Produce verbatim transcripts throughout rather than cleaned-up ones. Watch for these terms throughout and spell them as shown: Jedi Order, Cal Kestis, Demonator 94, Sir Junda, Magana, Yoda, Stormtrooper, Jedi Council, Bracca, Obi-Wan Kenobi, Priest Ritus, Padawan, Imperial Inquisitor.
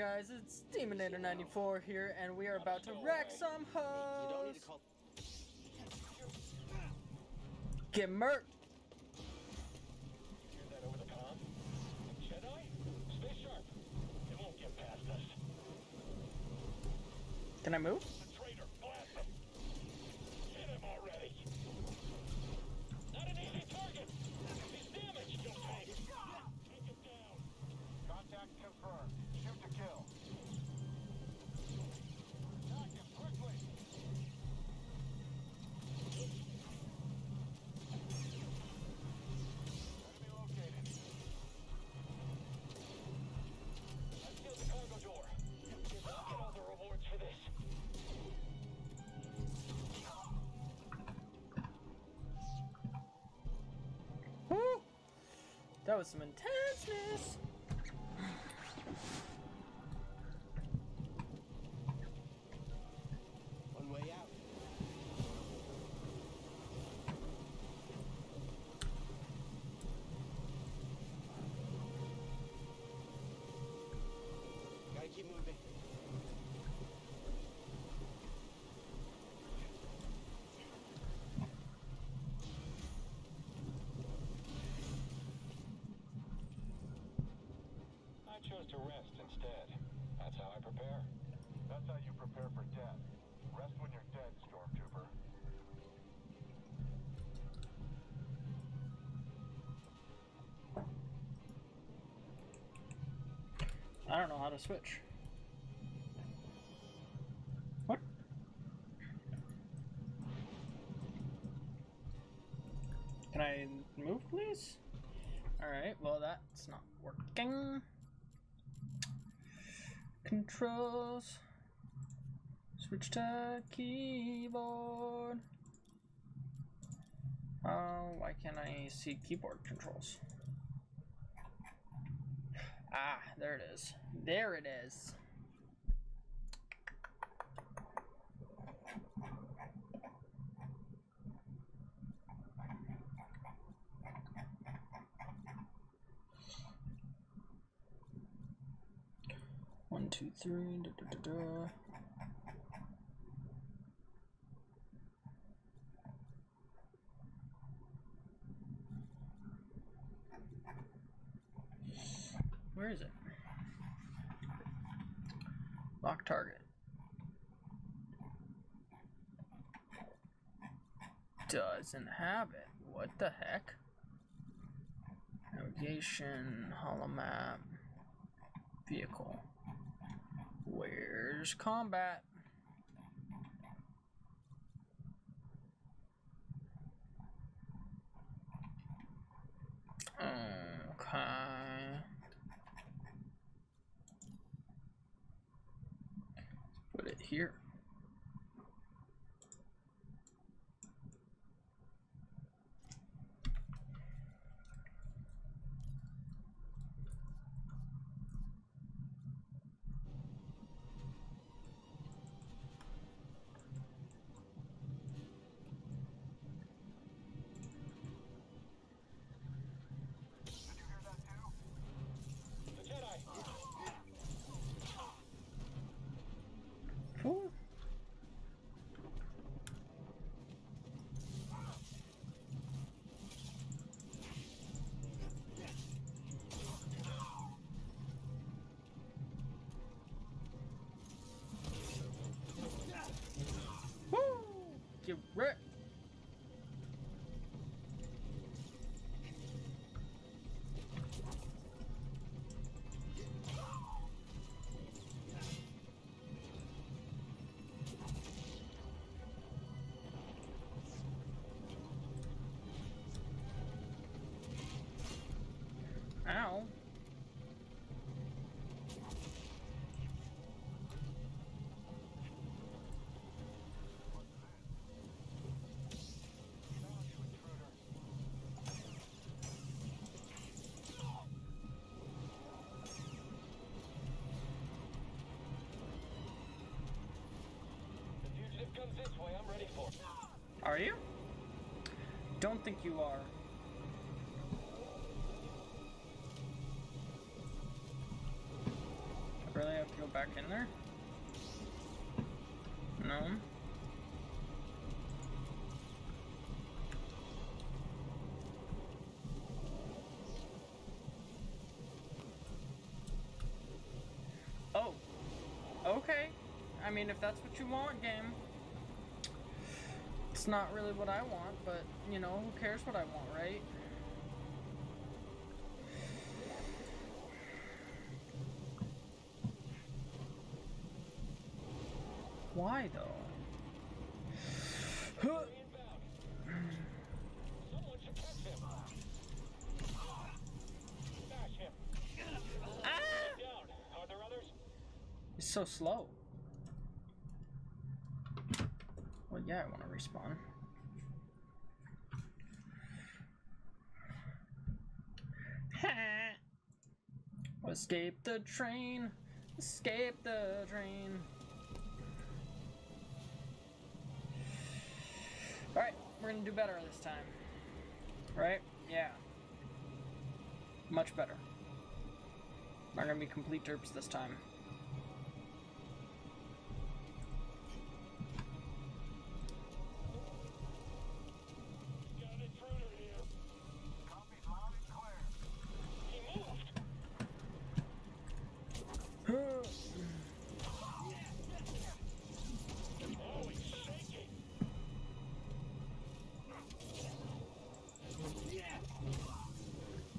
Alright guys, it's Demonator ninety-four here, and we are about to wreck some hoes! Get murked! You hear that over the comm? Jedi, stay sharp. It won't get past us. Can I move? The traitor, blast him! Hit him already! Not an easy target! He's damaged, you'll take! Take him down! Contact confirmed. Shoot to kill. Attack him quickly! Enemy located. I've sealed the cargo door. Did not get all the rewards for this. Woo! That was some intenseness! One way out. Gotta keep moving. I chose to rest instead. That's how I prepare. That's how you prepare for death. Rest when you're dead, Stormtrooper. I don't know how to switch. What? Can I move, please? Alright, well, that's not working. Controls. Switch to keyboard. Oh, uh, why can't I see keyboard controls? Ah, there it is. There it is. One, two, three. Da, da, da, da. Where is it? Lock target. Doesn't have it. What the heck? Navigation, holomap, vehicle. Where's combat? Okay. Put it here. Get wrecked. Ow. This way, I'm ready for. Are you? Don't think you are. All really have to go back in there? No. Oh. Okay. I mean, if that's what you want, game. It's not really what I want, but, you know, who cares what I want, right? Why though? Huh. Someone should catch him. Smash him. Ah! Down. Are there others? It's so slow. Well, yeah, I want to respawn. Escape the train. Escape the train. Alright, we're gonna do better this time. Right? Yeah. Much better. Not gonna be complete derps this time. Got an intruder here. Copied loud and clear. He moved.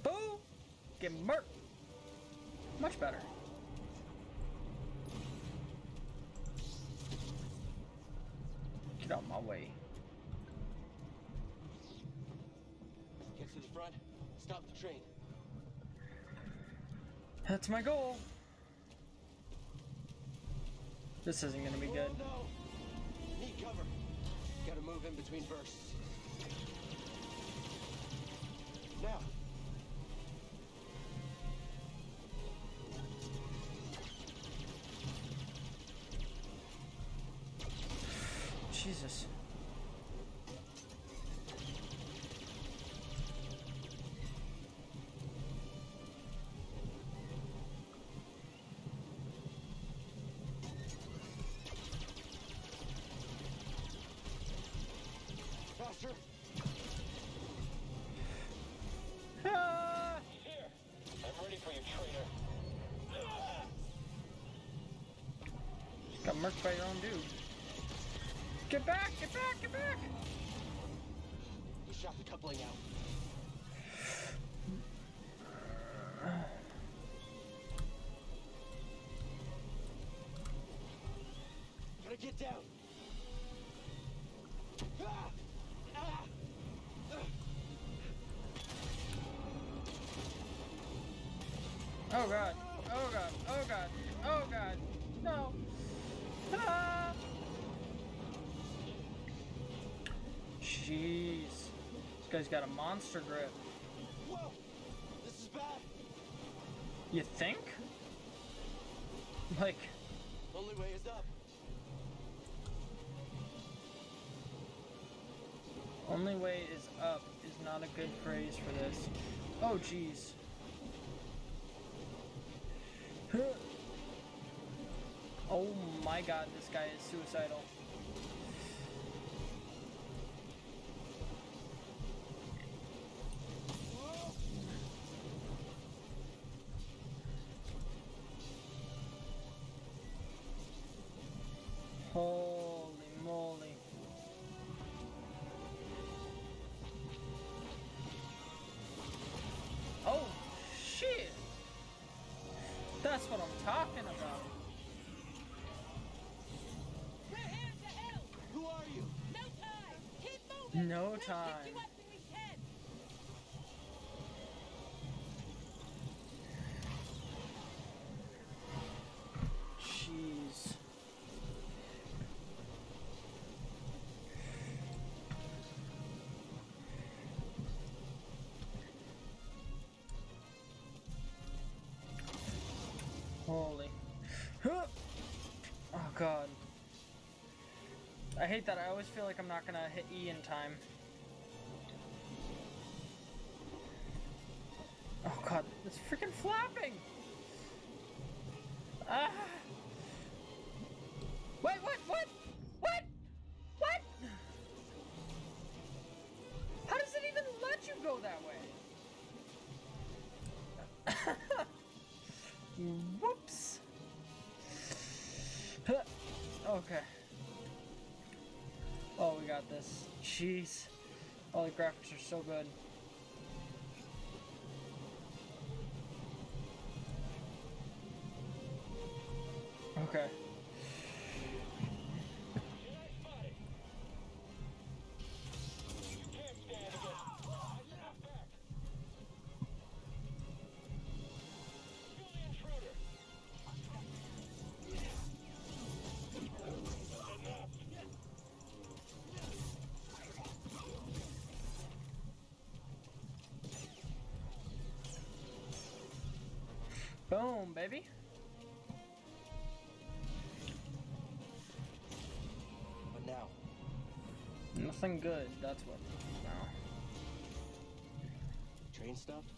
Boo! Get murked! Much better. Get out my way. Get to the front. Stop the train. That's my goal. This isn't gonna be good. Oh, no. Need cover. Gotta move in between bursts. Now. Jesus. Faster. I'm ready for you, traitor. Got murked by your own dude. Get back! Get back! Get back! You shot the coupling out. Gotta get down. Ah! Ah! Ah! Oh god, oh god, oh god, oh god, no. Ah! Jeez, this guy's got a monster grip. Whoa, this is bad. You think? Like, only way is up. Only way is up is not a good phrase for this. Oh jeez. Oh my god, this guy is suicidal. Holy moly. Oh shit! That's what I'm talking about. We're here to help. Who are you? No time. Keep moving. No time. Pick you up when we can. Jeez. Holy. Oh god. I hate that. I always feel like I'm not gonna hit E in time. Oh god, it's freaking flapping! Ah. Wait, what, what? What? What? How does it even let you go that way? Whoops. Okay. Oh, we got this. Jeez. All the graphics are so good. Okay. Boom, baby. What now? Nothing good, that's what. No. Train stopped?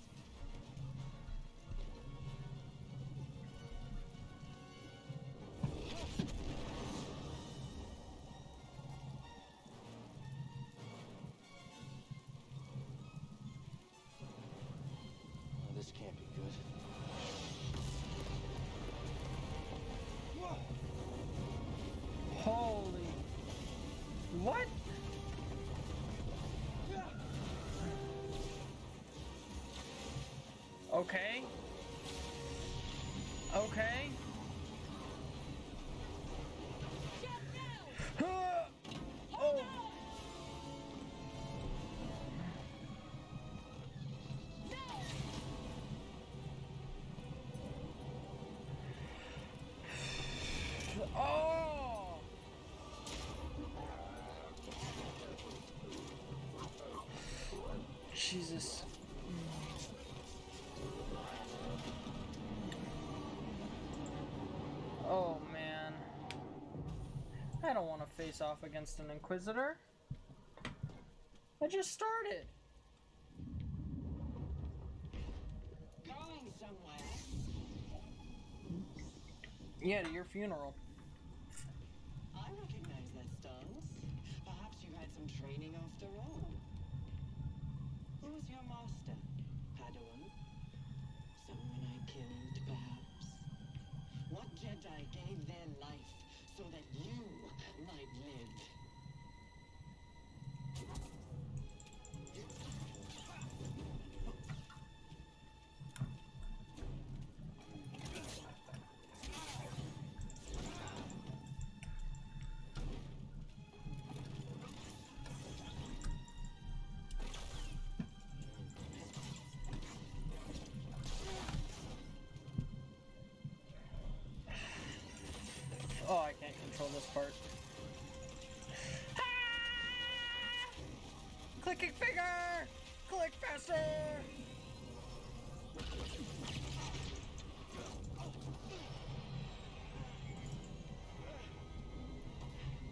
Okay. Okay. Uh, oh. Oh. Jesus. I don't want to face off against an Inquisitor. I just started. Going somewhere. Yeah, to your funeral. I recognize that stance. Perhaps you had some training after all. Who was your master, Padawan? Someone I killed, perhaps. What Jedi gave their life so that you might live? Oh, I can't control this part. Ah! Clicking finger! Click faster!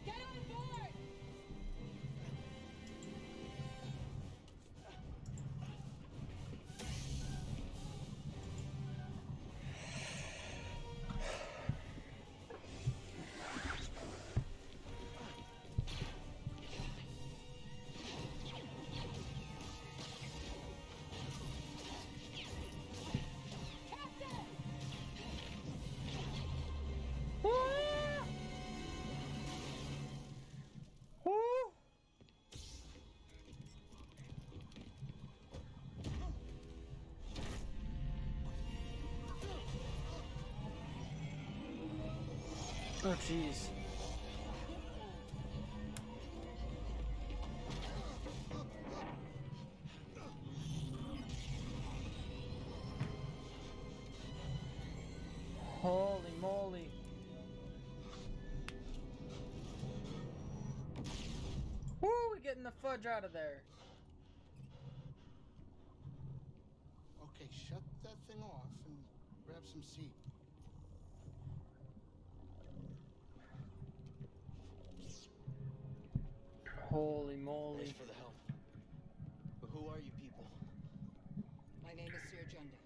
Get on board! Oh, jeez. Holy moly. Woo, we're getting the fudge out of there. Okay, shut that thing off and grab some seat. Holy moly. Thanks for the help. But who are you people? My name is Sir Junda,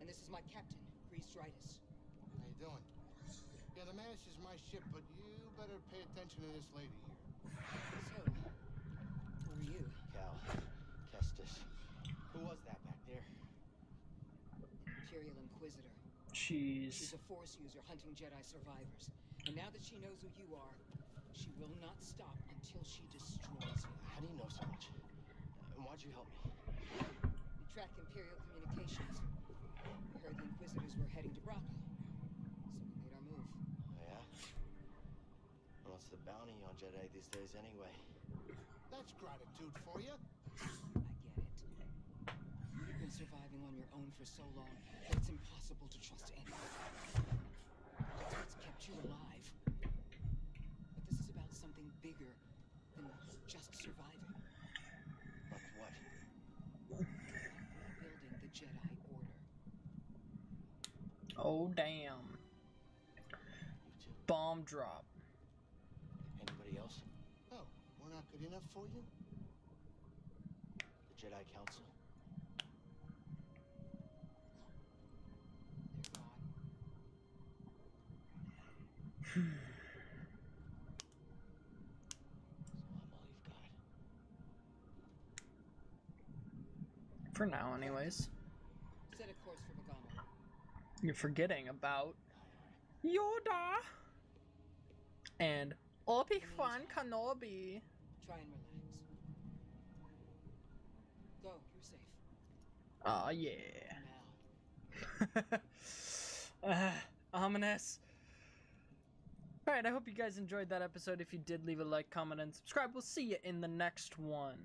and this is my captain, Priest Ritus. How you doing? Yeah, the Manus is my ship, but you better pay attention to this lady here. So, who are you? Cal Kestis. Who was that back there? Imperial Inquisitor. Jeez. She's a force user hunting Jedi survivors. And now that she knows who you are, she will not stop until she destroys you. How do you know so much? And why'd you help me? We tracked Imperial communications. We heard the Inquisitors were heading to Bracca. So we made our move. Oh, yeah? Well, it's the bounty on Jedi these days anyway. That's gratitude for you. I get it. You've been surviving on your own for so long that it's impossible to trust anyone. That's what's kept you alive. But this is about something bigger than just surviving. Like what? Rebuilding the Jedi Order. Oh, damn. Bomb drop. Anybody else? Oh, we're not good enough for you? The Jedi Council? So I'm all you've got. For now, anyways. Set a course for Magana. You're forgetting about Yoda and Obi-Wan Kenobi. Try and relax. Go, you're safe. Aw, oh, yeah. Now. uh, ominous. Alright, I hope you guys enjoyed that episode. If you did, leave a like, comment, and subscribe. We'll see you in the next one.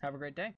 Have a great day.